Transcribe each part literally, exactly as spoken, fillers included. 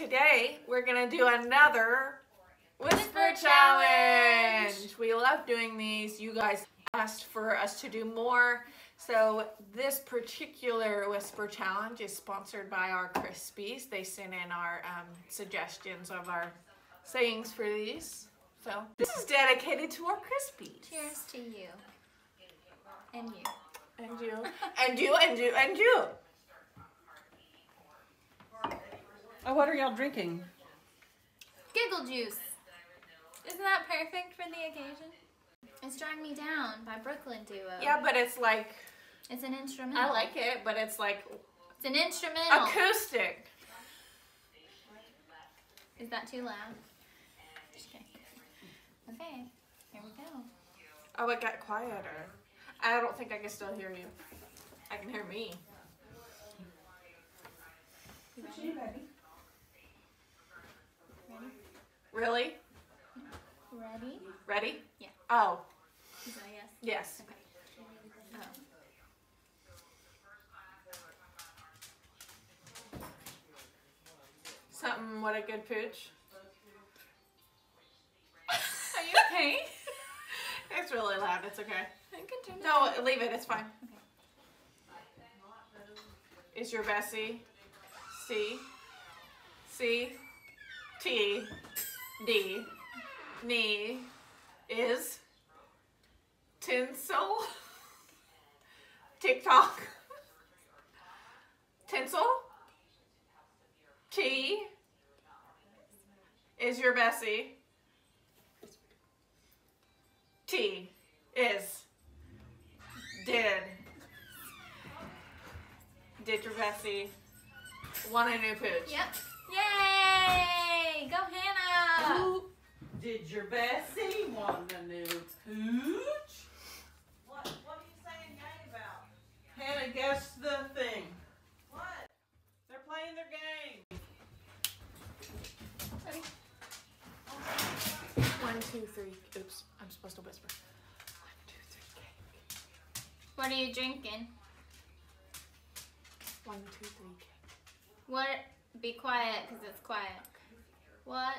Today we're gonna do another whisper challenge. We love doing these. You guys asked for us to do more, so this particular whisper challenge is sponsored by our Crispies. They send in our um, suggestions of our sayings for these. So this is dedicated to our Crispies. Cheers to you and you and you and you and you and you. Oh, what are y'all drinking? Giggle juice. Isn't that perfect for the occasion? It's Drag Me Down by Brooklyn Duo. Yeah, but it's like... It's an instrumental. I like it, but it's like... It's an instrumental. Acoustic. Is that too loud? Just kidding. Okay, here we go. Oh, it got quieter. I don't think I can still hear you. I can hear me. You ready? You ready? Really? Ready? Ready? Yeah. Oh. Is that yes? Yes. Okay. Oh. Something, what a good pooch. Are you okay? It's really loud. It's okay. I can turn it no, down. Leave it. It's fine. Okay. Is your Bessie? C. C. T. D. Knee. Is. Tinsel. TikTok. Tinsel. T. Is your Bessie. T. Is. Did. Did your Bessie. Want a new pooch. Yep. Yay! Go Hannah! Ooh. Did your Bessie want a new pooch? What? What are you saying yay about? Hannah, guess the thing. What? They're playing their game. Ready? One, two, three. Oops, I'm supposed to whisper. One, two, three, cake. What are you drinking? One, two, three, cake. What? Be quiet, because it's quiet. What?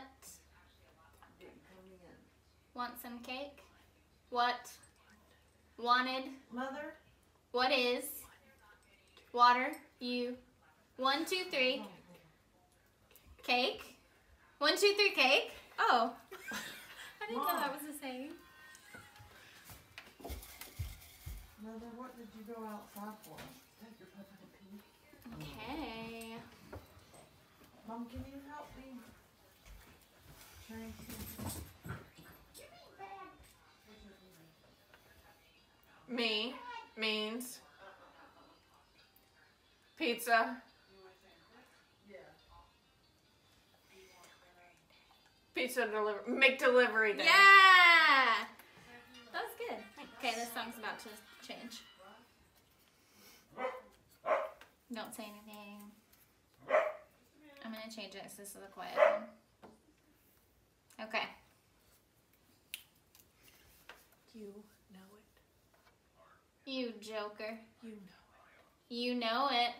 Want some cake? What? Wanted? Mother? What is? Water? You? One, two, three. Cake? One, two, three, cake? Oh. I didn't Mom. know that was a saying. Mother, what did you go outside for? Take your puppy to pee. Okay. Mom, can you help me? Give me back. Me means pizza. Pizza delivery. Make delivery day. Yeah! That was good. Okay, this song's about to change. Don't say anything. I'm going to change it because this is a quiet one. Okay. You know it. You joker. You know it. You know it.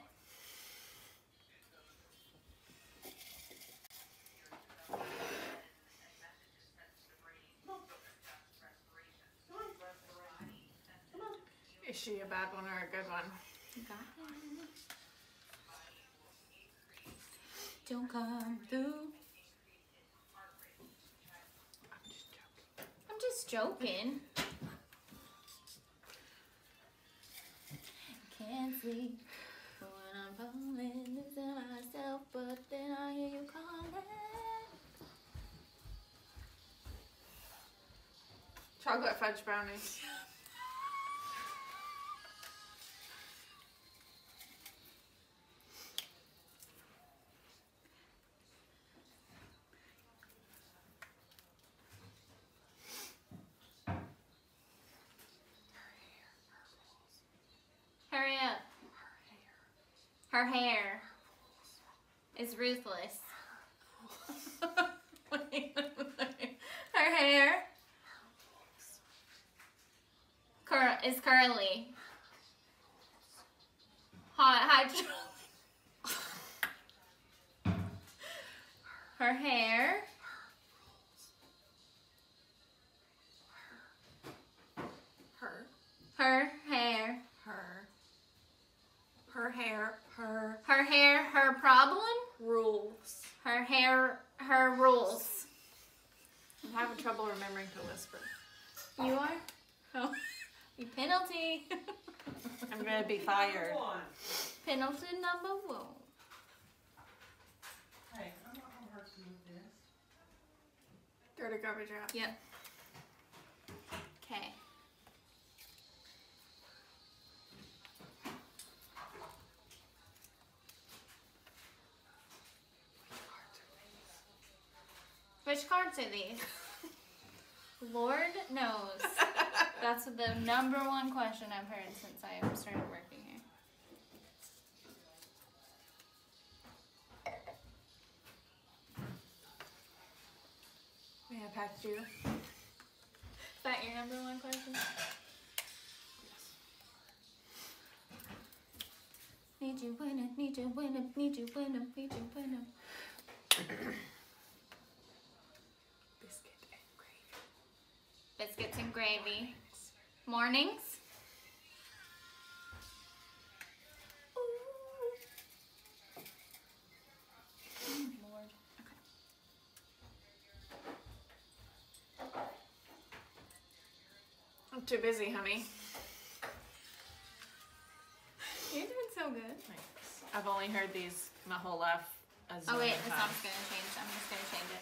Is she a bad one or a good one? You got it. Don't come through. I'm just joking. I'm just joking. Can't sleep when I'm falling, losing myself, but then I hear you calling. Chocolate fudge brownies. Her hair is ruthless. Her hair cur is curly. Hot, high. her hair. Her. Her hair. Her. Her hair. Her. Her hair. Her problem. Rules. Her hair. Her rules. I'm having trouble remembering to whisper. You are? Oh. You penalty. I'm gonna be fired. Penalty number one. Hey, I'm not gonna hurt you with this. Throw the garbage out. Yep. Okay. Which cards are these? Lord knows. That's the number one question I've heard since I started working here. May I pat you? Is that your number one question? Yes. Need you when I need you when I need you when I need you when I. Biscuits and gravy. Mornings. Mornings. Ooh. Lord. Okay. I'm too busy, honey. You're doing so good. Thanks. I've only heard these my whole life. As oh wait, the song's gonna change. I'm just gonna change it.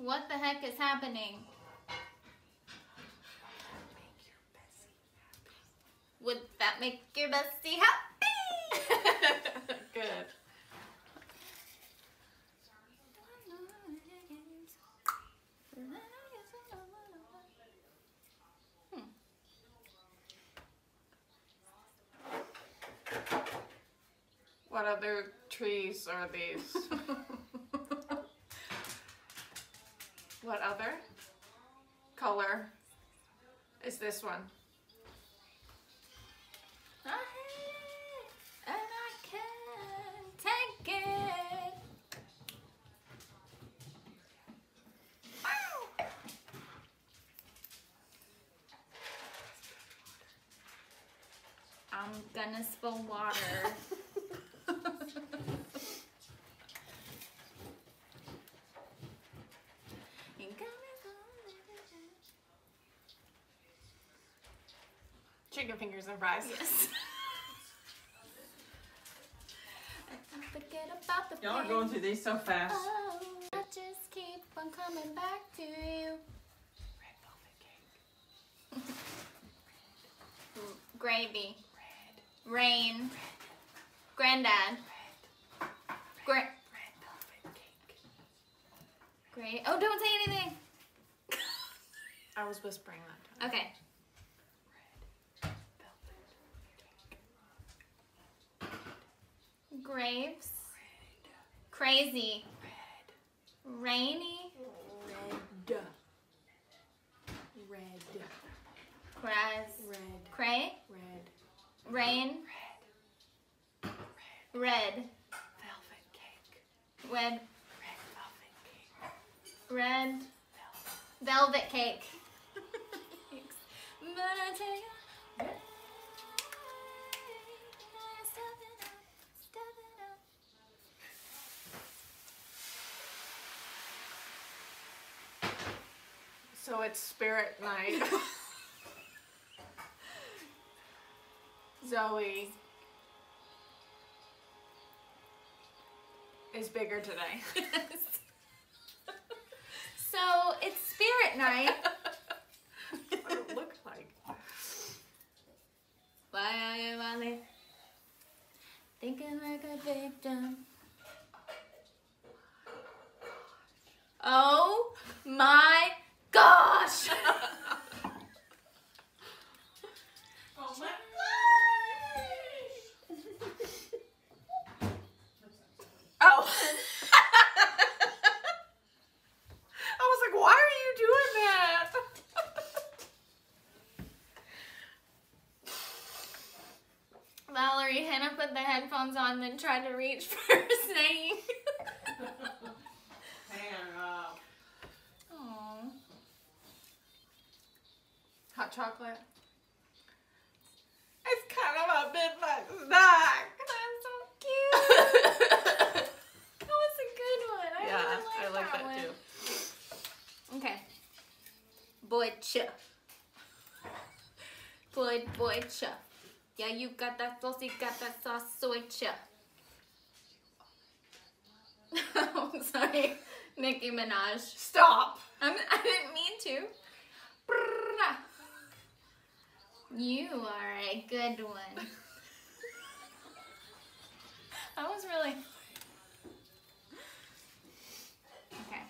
What the heck is happening? Would that make your bestie happy? Good. Hmm. What other trees are these? What other color is this one? I hate and I can't take it. Wow. I'm gonna spill water. Chicken fingers and fries. Yes. Y'all are going through these so fast. Oh, I just keep on coming back to you. Red velvet cake. Gravy. Red. Rain. Red. Granddad. Red. Gra Red velvet cake. Great. Oh, don't say anything. I was whispering that time. Okay. Graves, red. Crazy, red. Rainy, red, red, Craz, red, Cray, red, Rain, red, red, red. Velvet cake, red, red velvet cake, red, velvet, velvet cake. So it's spirit night. Zoe is bigger today. So it's spirit night. What does it look like? Why are you only thinking like a victim? Oh my gosh! Oh my gosh! Oh! I was like, why are you doing that? with the headphones on than try to reach for a saying. Aww. Hot chocolate. It's kind of a bit like snack. That's so cute. That was a good one. I yeah, really like I like that, that too. Okay. Boy chuff. Boy, boy chuff. Yeah, you got that sauce, you got that sauce, soy chuff. I'm sorry. Nicki Minaj. Stop! I'm, I didn't mean to. You are a good one. I was really... Okay.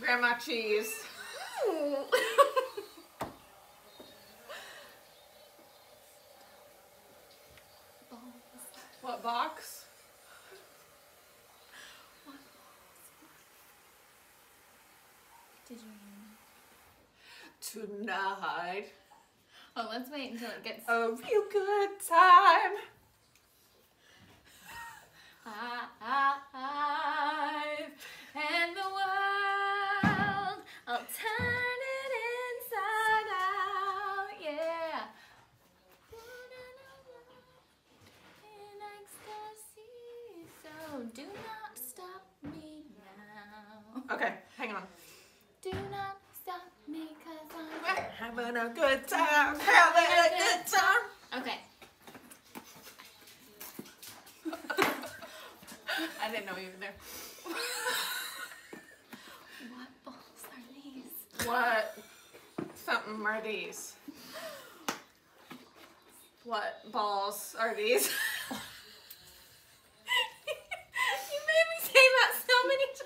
Grandma cheese. What box? Did you mean? Tonight. Oh, let's wait until it gets. Oh, you good time. I, I, I, and the world, I'll turn it inside out. Yeah. In ecstasy, so do not stop me now. Okay, hang on. Do not stop me, cause I'm having a good time, having a good time. Okay. I didn't know you were there. What balls are these? What something are these? What balls are these? You made me say that so many times.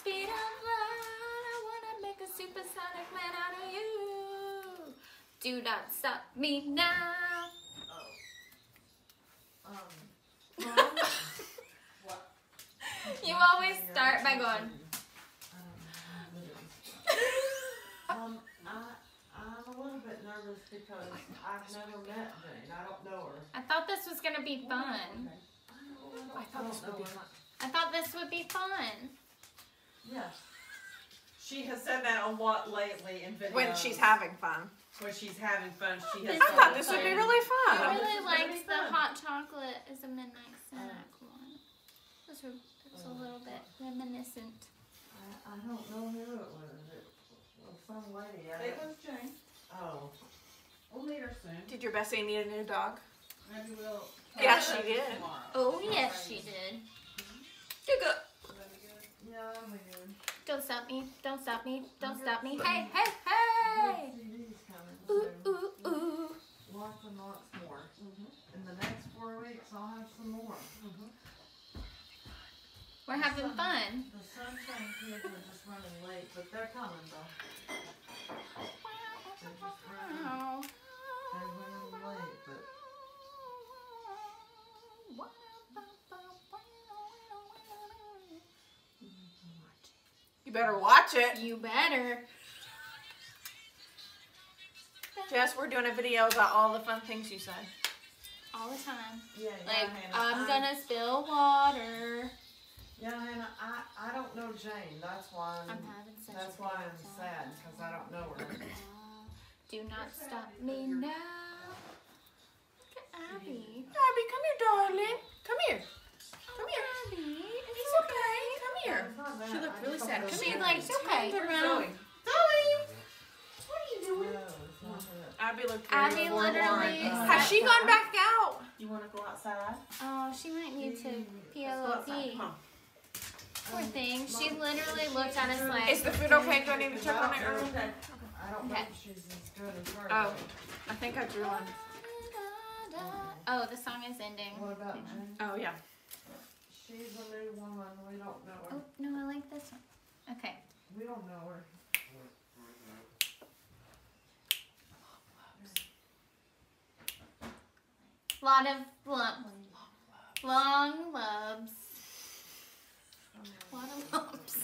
Speed of light, I wanna make a supersonic man out of you. Do not stop me now. Oh. Um. Well, what? You always start by going. Um, I, I'm a little bit nervous because I've never met her and I don't know her. I thought this was gonna be fun. I thought this would be fun. I thought this would be fun. Yes. She has said that a lot lately in videos. When she's having fun. When she's having fun, she has. I thought this would be really fun. I really liked the hot chocolate as a midnight snack one. This was a little bit reminiscent. I, I don't know who it was. It was some lady. It was Jane. Oh. We'll meet her soon. Did your Bessie need a new dog? Maybe we'll. Yeah, she did. Oh, yes, she did. You go. No, don't stop me, don't stop me, don't stop me. Hey, hey, hey! Ooh, ooh, ooh. Lots and lots more. Mm-hmm. In the next four weeks, I'll have some more. Mm-hmm. We're having the sun, fun. The sunshine kids are just running late, but they're coming though. They're just running. They're running late, but. You better watch it. You better. Jess, we're doing a video about all the fun things you said. All the time. Yeah, yeah, like, Hannah, I'm, I'm gonna spill water. Yeah, Hannah, I, I don't know Jane. That's why I'm, I'm having such That's a why I'm sad, because I don't know her. Uh, do not You're stop sad. me You're... now. Look at Abby. Abby, come here, darling. Come here. Come here. Oh, Abby, it's okay. Come here. She looked really sad. Come here, like, it's okay. Turn around. Zoe! What are you doing? No, Abby looked really Abby literally. Has she gone back out? You want to go outside? Oh, she might need to P O D. Poor thing. She literally looked at us like. Is the food okay? Do I need to check on it early? Okay. I don't know if she's as good as her. Oh, I think I drew one. Oh, the song is ending. What about Jen? Oh, yeah. She's a new woman. We don't know her. Oh, no, I like this one. Okay. We don't know her. Lot of lumps. Long lobs. lot of lumps.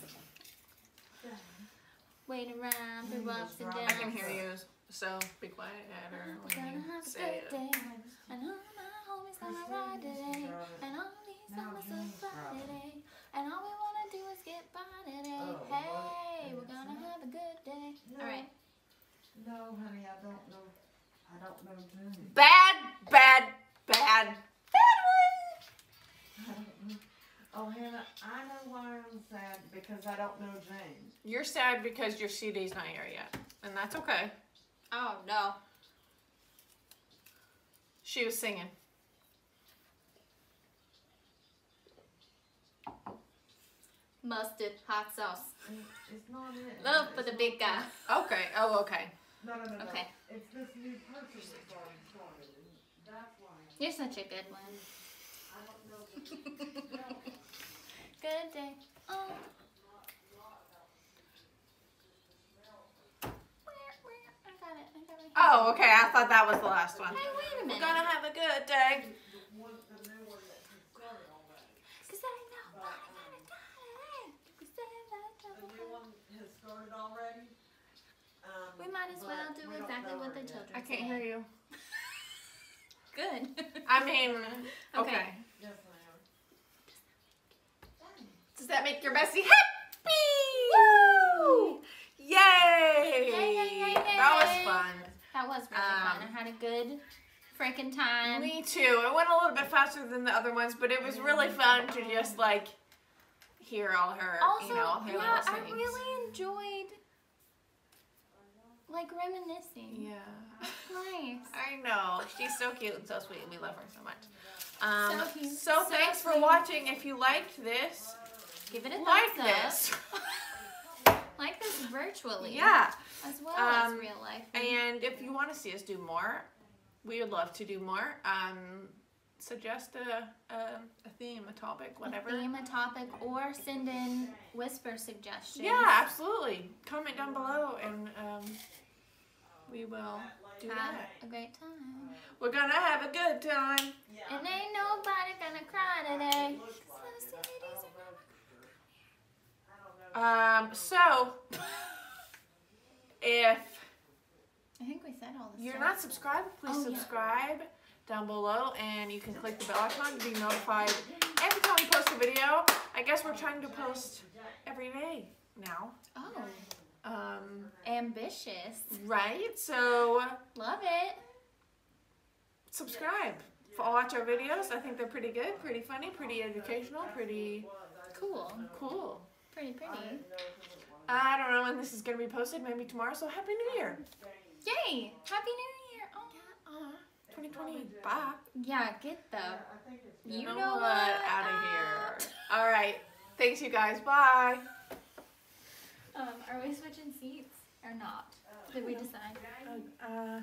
Waiting around for lumps and down. I can hear you, so be quiet at her when you say it. And all my homies on a ride today. And all these homies on a fly today. And all we want to do is get by today. Hey, we're gonna have a good day. Alright. No, honey, I don't know. I don't know. Bad, bad, bad, bad one. Oh, Hannah, I know why I'm sad, because I don't know James. You're sad because your C D's not here yet, and that's okay. Oh, no. She was singing. Mustard, hot sauce. It's not it. Love for the big guy. Okay, oh, okay. No, no, no, no. Okay. It's this new person that's already started, and that's why. You're such a good one. I don't know. No. Good day. Oh. I got it. I got it. Oh, okay. I thought that was the last one. Hey, wait a minute. We're gonna have a good day. Because I know what I gotta do. The new one has started already. Um, we might as well do we exactly what the yet. children I can't say. hear you. Good. I mean, okay. okay. Does that make your bestie happy? Woo! Yay! Yay, yay, yay, yay. That was fun. That was really um, fun. I had a good freaking time. Me too. It went a little bit faster than the other ones, but it was really fun to just like hear all her, also, you know, all her yeah, little things. I really enjoyed like reminiscing. Yeah. Nice. I know. She's so cute and so sweet, and we love her so much. Um, so, cute. so, so thanks sweet. for watching. If you liked this, give it a like thumbs up. Like this virtually. Yeah. As well um, as real life. And if you want to see us do more, we would love to do more. Um, suggest a, a, a theme, a topic, whatever. A theme, a topic, or send in whisper suggestions. Yeah, absolutely. Comment down below and... Um, We will do have that. a great time. We're gonna have a good time. Yeah. And ain't nobody gonna cry today. Um, so, if I think we said all this. You're stuff. not subscribed, please oh, subscribe yeah. down below, and you can click the bell icon to be notified every time we post a video. I guess we're trying to post every day now. Oh. Um, ambitious. Right? So. Love it. Subscribe. Watch our videos. I think they're pretty good, pretty funny, pretty educational, pretty. Cool. Cool. Pretty, pretty. I don't know when this is going to be posted. Maybe tomorrow. So happy new year. Yay. Happy new year. Oh. Yeah. Uh, twenty twenty. Bye. Yeah, get the. You know, know what? Out of here. All right. Thanks, you guys. Bye. Um, are we switching seats or not? Did we decide? Uh, uh